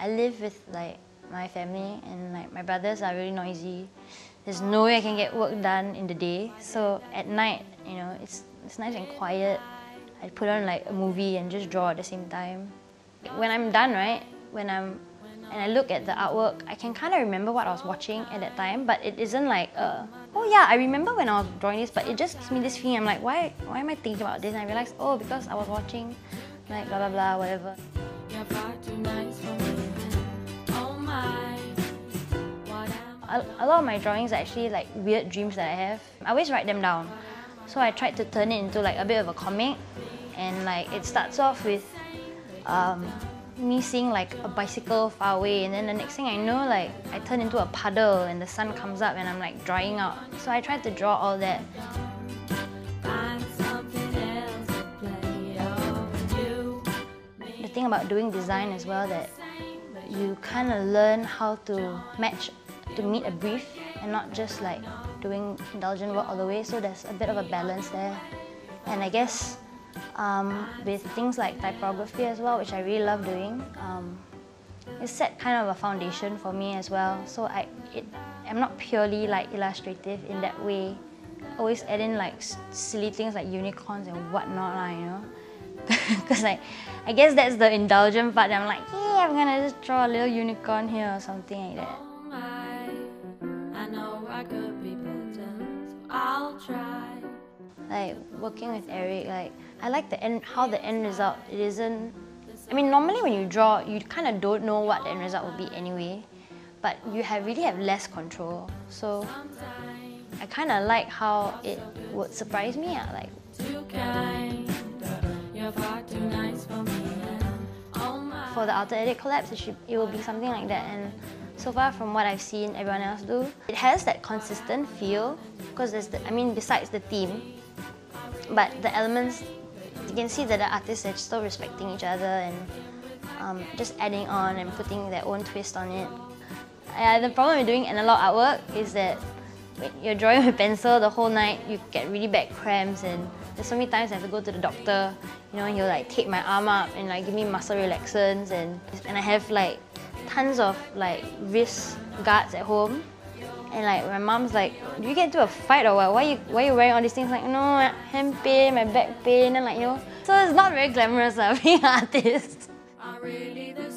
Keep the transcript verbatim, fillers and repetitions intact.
I live with like my family, and like my brothers are really noisy. There's no way I can get work done in the day. So at night, you know, it's it's nice and quiet. I put on like a movie and just draw at the same time. When I'm done, right, when I'm and I look at the artwork, I can kind of remember what I was watching at that time, but it isn't like, uh, oh yeah, I remember when I was drawing this, but it just gives me this feeling, I'm like, why, why am I thinking about this? And I realize, oh, because I was watching, like, blah, blah, blah, whatever. A, a lot of my drawings are actually like weird dreams that I have. I always write them down. So I tried to turn it into like a bit of a comic, and like it starts off with, um, me seeing like a bicycle far away, and then the next thing I know, like I turn into a puddle and the sun comes up and I'm like drying out. So I tried to draw all that. The thing about doing design as well, that you kind of learn how to match to meet a brief and not just like doing indulgent work all the way, so there's a bit of a balance there. And I guess Um, with things like typography as well, which I really love doing. Um, it set kind of a foundation for me as well, so I, it, I'm not purely like illustrative in that way. I always add in like silly things like unicorns and whatnot, you know. Because like, I guess that's the indulgent part, that I'm like, yeah, I'm gonna just draw a little unicorn here or something like that. Like, working with Eric, like, I like the end, how the end result, it isn't... I mean, normally when you draw, you kind of don't know what the end result will be anyway, but you have really have less control. So, I kind of like how it would surprise me, like... For the OuterEdit collabs, it, should, it will be something like that, and so far from what I've seen everyone else do, it has that consistent feel, because there's the, I mean, besides the theme, but the elements, you can see that the artists are still respecting each other and um, just adding on and putting their own twist on it. Uh, the problem with doing analog artwork is that when you're drawing with pencil the whole night, you get really bad cramps, and there's so many times I have to go to the doctor, you know, and he'll like take my arm up and like give me muscle relaxants, and, and I have like tons of like wrist guards at home. And like my mom's like, do you get into a fight or what? Why are you why are you wearing all these things? Like, no, my hand pain, my back pain, and like, you know. So it's not very glamorous, uh, being an artist.